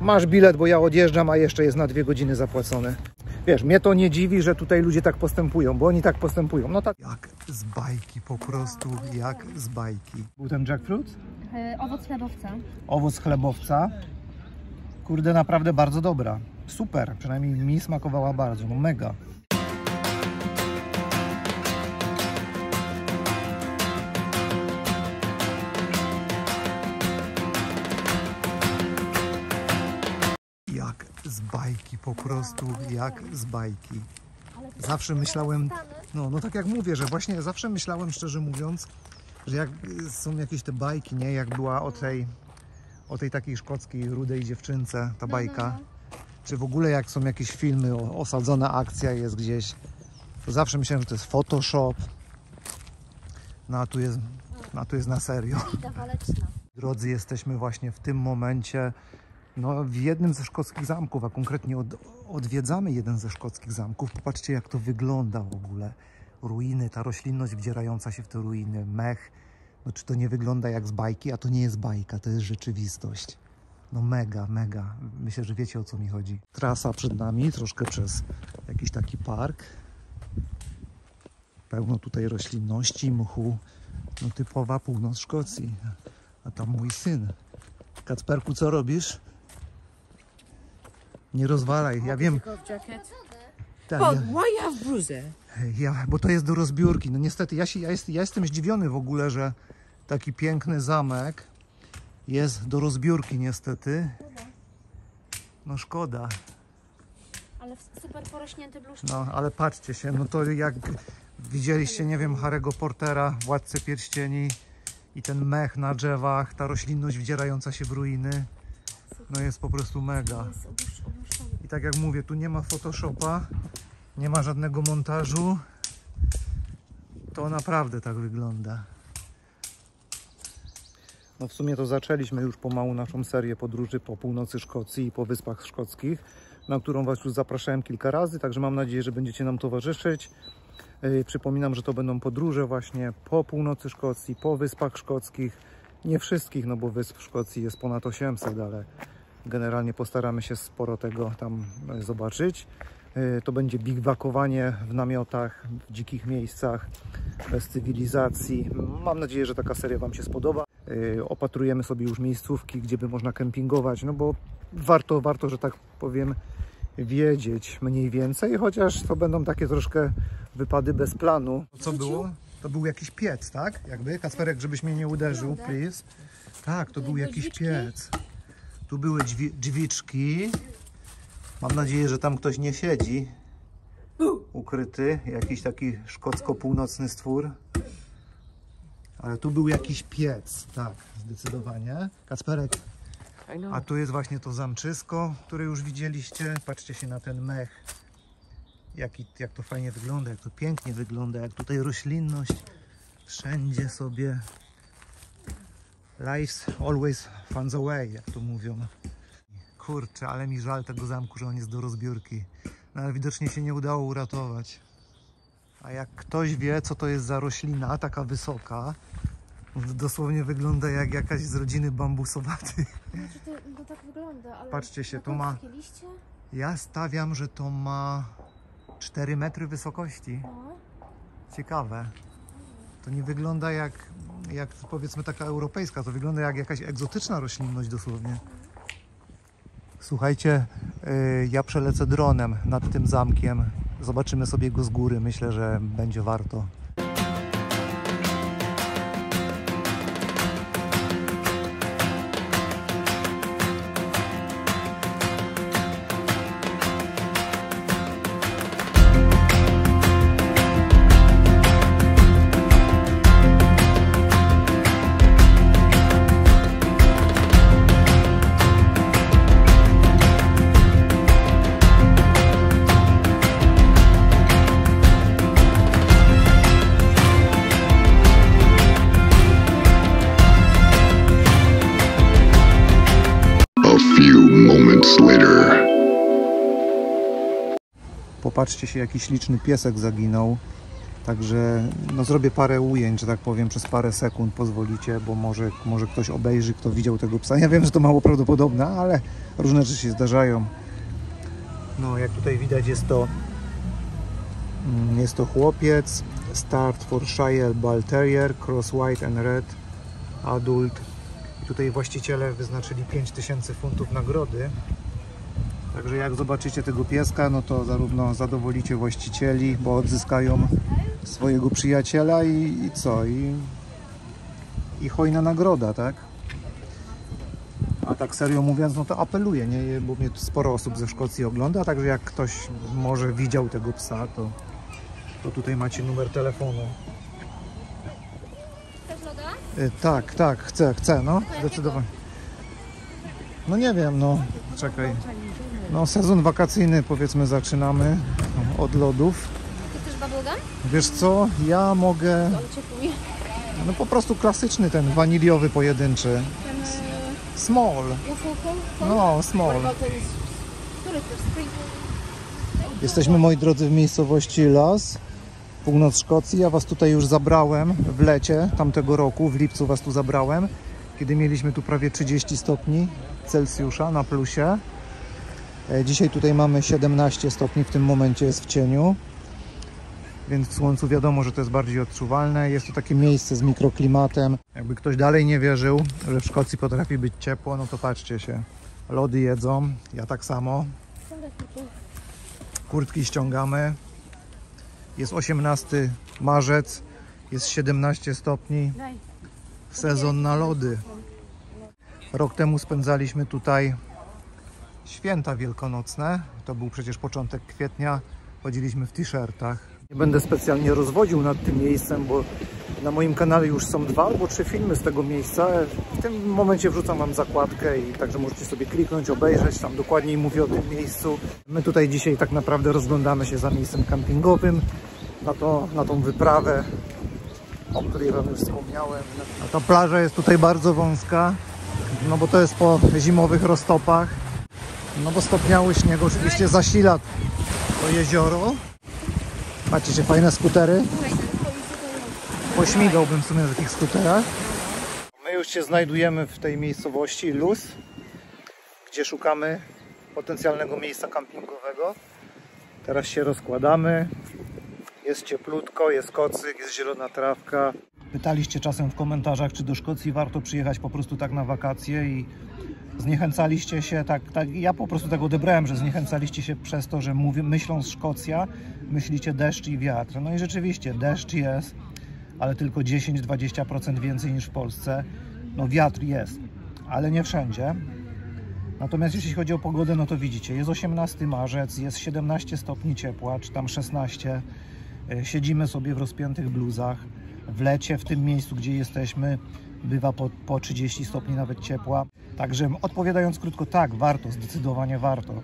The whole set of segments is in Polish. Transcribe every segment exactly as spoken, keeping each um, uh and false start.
masz bilet, bo ja odjeżdżam, a jeszcze jest na dwie godziny zapłacone. Wiesz, mnie to nie dziwi, że tutaj ludzie tak postępują, bo oni tak postępują. No tak. Jak z bajki, po prostu jak z bajki. Był ten jackfruit? Yy, owoc chlebowca. Owoc chlebowca. Kurde, naprawdę bardzo dobra. Super, przynajmniej mi smakowała bardzo, no mega. Jak z bajki, po prostu jak z bajki. Zawsze myślałem, no, no tak jak mówię, że właśnie zawsze myślałem, szczerze mówiąc, że jak są jakieś te bajki, nie, jak była o tej, o tej takiej szkockiej rudej dziewczynce, ta bajka. Czy w ogóle jak są jakieś filmy, osadzona akcja jest gdzieś, to zawsze myślałem, że to jest Photoshop. No a tu jest, a tu jest na serio. Drodzy, jesteśmy właśnie w tym momencie no, w jednym ze szkockich zamków, a konkretnie od, odwiedzamy jeden ze szkockich zamków. Popatrzcie, jak to wygląda w ogóle. Ruiny, ta roślinność wdzierająca się w te ruiny, mech. No, czy to nie wygląda jak z bajki? A to nie jest bajka, to jest rzeczywistość. No mega, mega. Myślę, że wiecie, o co mi chodzi. Trasa przed nami, troszkę przez jakiś taki park. Pełno tutaj roślinności, mchu. No typowa północ Szkocji. A tam mój syn. Kacperku, co robisz? Nie rozwalaj, ja wiem. Tak, ja... ja w bluzę? Ja, bo to jest do rozbiórki. No niestety, ja, się, ja, jest, ja jestem zdziwiony w ogóle, że taki piękny zamek jest do rozbiórki niestety. No szkoda. Ale super porośnięty bluszczyk. No, ale patrzcie się, no to jak widzieliście, nie wiem, Harry'ego Pottera, Władcy Pierścieni i ten mech na drzewach, ta roślinność wdzierająca się w ruiny, no jest po prostu mega. I tak jak mówię, tu nie ma Photoshopa, nie ma żadnego montażu. To naprawdę tak wygląda. No w sumie to zaczęliśmy już pomału naszą serię podróży po północy Szkocji i po Wyspach Szkockich, na którą Was już zapraszałem kilka razy, także mam nadzieję, że będziecie nam towarzyszyć. Yy, przypominam, że to będą podróże właśnie po północy Szkocji, po Wyspach Szkockich. Nie wszystkich, no bo wysp w Szkocji jest ponad osiemset, ale generalnie postaramy się sporo tego tam zobaczyć. Yy, to będzie bigwakowanie w namiotach, w dzikich miejscach, bez cywilizacji. Mam nadzieję, że taka seria Wam się spodoba. Opatrujemy sobie już miejscówki, gdzie by można kempingować, no bo warto, warto, że tak powiem, wiedzieć mniej więcej, chociaż to będą takie troszkę wypady bez planu. Co było? To był jakiś piec, tak? Jakby, Kacperek, żebyś mnie nie uderzył, please. Tak, to był jakiś piec. Tu były drzwi, drzwiczki. Mam nadzieję, że tam ktoś nie siedzi. Ukryty, jakiś taki szkocko-północny stwór. Ale tu był jakiś piec, tak, zdecydowanie. Kacperek, a tu jest właśnie to zamczysko, które już widzieliście. Patrzcie się na ten mech, jak, jak to fajnie wygląda, jak to pięknie wygląda, jak tutaj roślinność wszędzie sobie. Life's always finds a way, jak to mówią. Kurczę, ale mi żal tego zamku, że on jest do rozbiórki. No ale widocznie się nie udało uratować. A jak ktoś wie, co to jest za roślina, taka wysoka, dosłownie wygląda jak jakaś z rodziny bambusowatych. Znaczy to, to tak wygląda, ale... Patrzcie się, to ma... Liście? Ja stawiam, że to ma cztery metry wysokości. A? Ciekawe. To nie wygląda jak, jak, powiedzmy, taka europejska, to wygląda jak jakaś egzotyczna roślinność dosłownie. Słuchajcie, yy, ja przelecę dronem nad tym zamkiem. Zobaczymy sobie go z góry. Myślę, że będzie warto. Popatrzcie się, jaki śliczny piesek zaginął. Także no, zrobię parę ujęć, że tak powiem, przez parę sekund, pozwolicie, bo może, może ktoś obejrzy, kto widział tego psa. Ja wiem, że to mało prawdopodobne, ale różne rzeczy się zdarzają. No, jak tutaj widać, jest to, jest to chłopiec. Start for Shire Ball Terrier Cross White and Red Adult. I tutaj właściciele wyznaczyli pięć tysięcy funtów nagrody. Także jak zobaczycie tego pieska, no to zarówno zadowolicie właścicieli, bo odzyskają swojego przyjaciela i, i co? I, i hojna nagroda, tak? A tak serio mówiąc, no to apeluję, nie? Bo mnie tu sporo osób ze Szkocji ogląda, także jak ktoś może widział tego psa, to, to tutaj macie numer telefonu. Chcesz loda? Tak, tak, chcę, chcę, no, zdecydowanie. No nie wiem, no, czekaj. No, sezon wakacyjny, powiedzmy, zaczynamy od lodów. Ty chcesz bubblegum? Wiesz co, ja mogę... No po prostu klasyczny ten waniliowy pojedynczy. Small. No, small. Jesteśmy, moi drodzy, w miejscowości Las, północ Szkocji. Ja was tutaj już zabrałem w lecie tamtego roku, w lipcu was tu zabrałem, kiedy mieliśmy tu prawie trzydzieści stopni Celsjusza na plusie. Dzisiaj tutaj mamy siedemnaście stopni, w tym momencie jest w cieniu, więc w słońcu wiadomo, że to jest bardziej odczuwalne. Jest to takie miejsce z mikroklimatem. Jakby ktoś dalej nie wierzył, że w Szkocji potrafi być ciepło, no to patrzcie się. Lody jedzą, ja tak samo. Kurtki ściągamy. Jest osiemnasty marzec, jest siedemnaście stopni. Sezon na lody. Rok temu spędzaliśmy tutaj święta wielkanocne. To był przecież początek kwietnia. Chodziliśmy w t-shirtach. Nie będę specjalnie rozwodził nad tym miejscem, bo na moim kanale już są dwa albo trzy filmy z tego miejsca. W tym momencie wrzucam wam zakładkę i także możecie sobie kliknąć, obejrzeć. Tam dokładniej mówię o tym miejscu. My tutaj dzisiaj tak naprawdę rozglądamy się za miejscem kampingowym, na, to, na tą wyprawę, o której wam już wspomniałem. A ta plaża jest tutaj bardzo wąska, no bo to jest po zimowych roztopach. No bo stopniały śnieg oczywiście zasila to jezioro. Macie się fajne skutery. Pośmigałbym w sumie na takich skuterach. My już się znajdujemy w tej miejscowości Luz, gdzie szukamy potencjalnego miejsca kampingowego. Teraz się rozkładamy. Jest cieplutko, jest kocyk, jest zielona trawka. Pytaliście czasem w komentarzach, czy do Szkocji warto przyjechać po prostu tak na wakacje i zniechęcaliście się, tak, tak ja po prostu tak odebrałem, że zniechęcaliście się przez to, że mówię, myśląc Szkocja, myślicie deszcz i wiatr. No i rzeczywiście deszcz jest, ale tylko dziesięć do dwudziestu procent więcej niż w Polsce. No wiatr jest, ale nie wszędzie. Natomiast jeśli chodzi o pogodę, no to widzicie, jest osiemnasty marzec, jest siedemnaście stopni ciepła, czy tam szesnaście. Siedzimy sobie w rozpiętych bluzach. W lecie, w tym miejscu, gdzie jesteśmy, bywa po, po trzydzieści stopni nawet ciepła. Także odpowiadając krótko, tak, warto, zdecydowanie warto.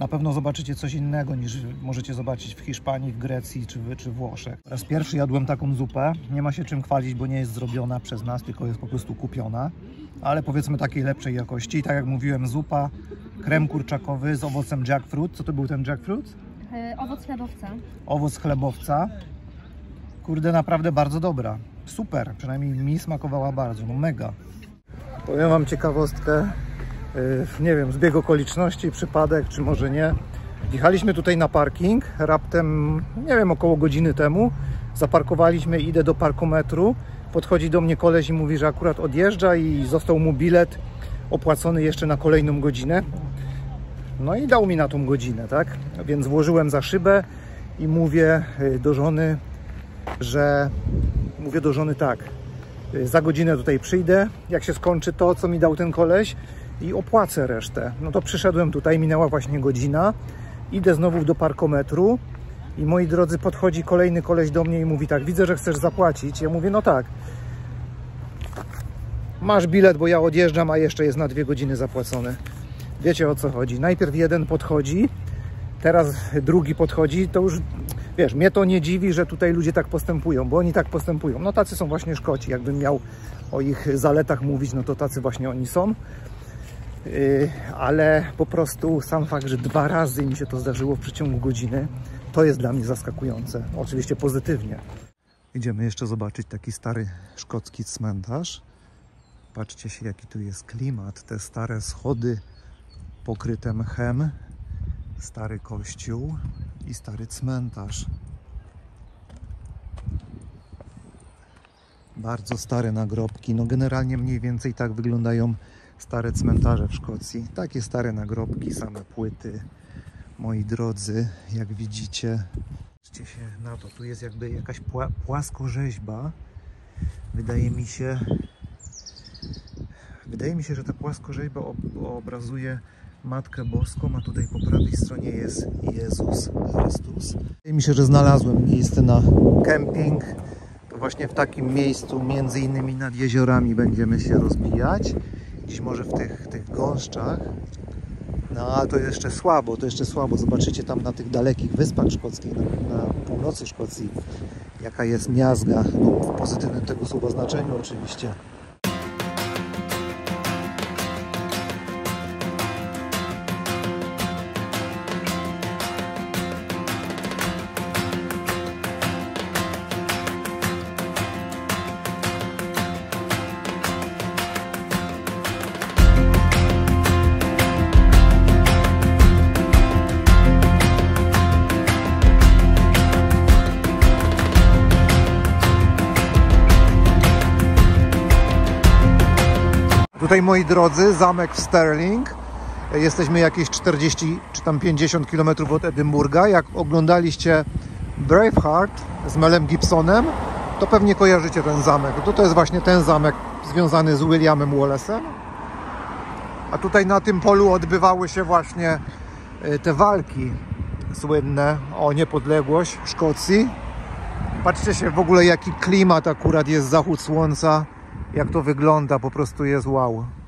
Na pewno zobaczycie coś innego niż możecie zobaczyć w Hiszpanii, w Grecji czy w czy Włoszech. Po raz pierwszy jadłem taką zupę. Nie ma się czym chwalić, bo nie jest zrobiona przez nas, tylko jest po prostu kupiona. Ale powiedzmy takiej lepszej jakości. I tak jak mówiłem, zupa, krem kurczakowy z owocem jackfruit. Co to był ten jackfruit? Yy, owoc chlebowca. Owoc chlebowca. Kurde, naprawdę bardzo dobra. Super, przynajmniej mi smakowała bardzo, no mega. Powiem wam ciekawostkę, yy, nie wiem, zbieg okoliczności, przypadek, czy może nie. Wjechaliśmy tutaj na parking, raptem, nie wiem, około godziny temu. Zaparkowaliśmy, idę do parkometru, podchodzi do mnie koleś i mówi, że akurat odjeżdża i został mu bilet opłacony jeszcze na kolejną godzinę. No i dał mi na tą godzinę, tak? Więc włożyłem za szybę i mówię do żony, że mówię do żony tak, za godzinę tutaj przyjdę, jak się skończy to, co mi dał ten koleś i opłacę resztę. No to przyszedłem tutaj, minęła właśnie godzina, idę znowu do parkometru i moi drodzy, podchodzi kolejny koleś do mnie i mówi tak, widzę, że chcesz zapłacić. Ja mówię, no tak, masz bilet, bo ja odjeżdżam, a jeszcze jest na dwie godziny zapłacony. Wiecie, o co chodzi. Najpierw jeden podchodzi, teraz drugi podchodzi, to już... Wiesz, mnie to nie dziwi, że tutaj ludzie tak postępują, bo oni tak postępują. No tacy są właśnie Szkoci. Jakbym miał o ich zaletach mówić, no to tacy właśnie oni są. Yy, ale po prostu sam fakt, że dwa razy mi się to zdarzyło w przeciągu godziny, To jest dla mnie zaskakujące, oczywiście pozytywnie. Idziemy jeszcze zobaczyć taki stary szkocki cmentarz. Patrzcie się, jaki tu jest klimat, te stare schody pokryte mchem, stary kościół i stary cmentarz. Bardzo stare nagrobki, no generalnie mniej więcej tak wyglądają stare cmentarze w Szkocji. Takie stare nagrobki, same płyty, moi drodzy, jak widzicie. Patrzcie się na to, tu jest jakby jakaś płaskorzeźba. Wydaje mi się, wydaje mi się, że ta płaskorzeźba obrazuje Matkę Boską, a tutaj po prawej stronie jest Jezus Chrystus. Wydaje mi się, że znalazłem miejsce na kemping. To właśnie w takim miejscu, między innymi nad jeziorami, będziemy się rozbijać. Dziś może w tych, tych gąszczach. No ale to jeszcze słabo, to jeszcze słabo. Zobaczycie tam na tych dalekich wyspach szkockich, na, na północy Szkocji, jaka jest miazga, no, w pozytywnym tego słowa znaczeniu oczywiście. Tutaj, moi drodzy, zamek w Stirling. Jesteśmy jakieś czterdzieści czy tam pięćdziesiąt km od Edynburga. Jak oglądaliście Braveheart z Melem Gibsonem, to pewnie kojarzycie ten zamek. To, to jest właśnie ten zamek związany z Williamem Wallace'em. A tutaj na tym polu odbywały się właśnie te walki słynne o niepodległość Szkocji. Patrzcie się w ogóle, jaki klimat akurat jest, zachód słońca. Jak to wygląda, po prostu jest wow.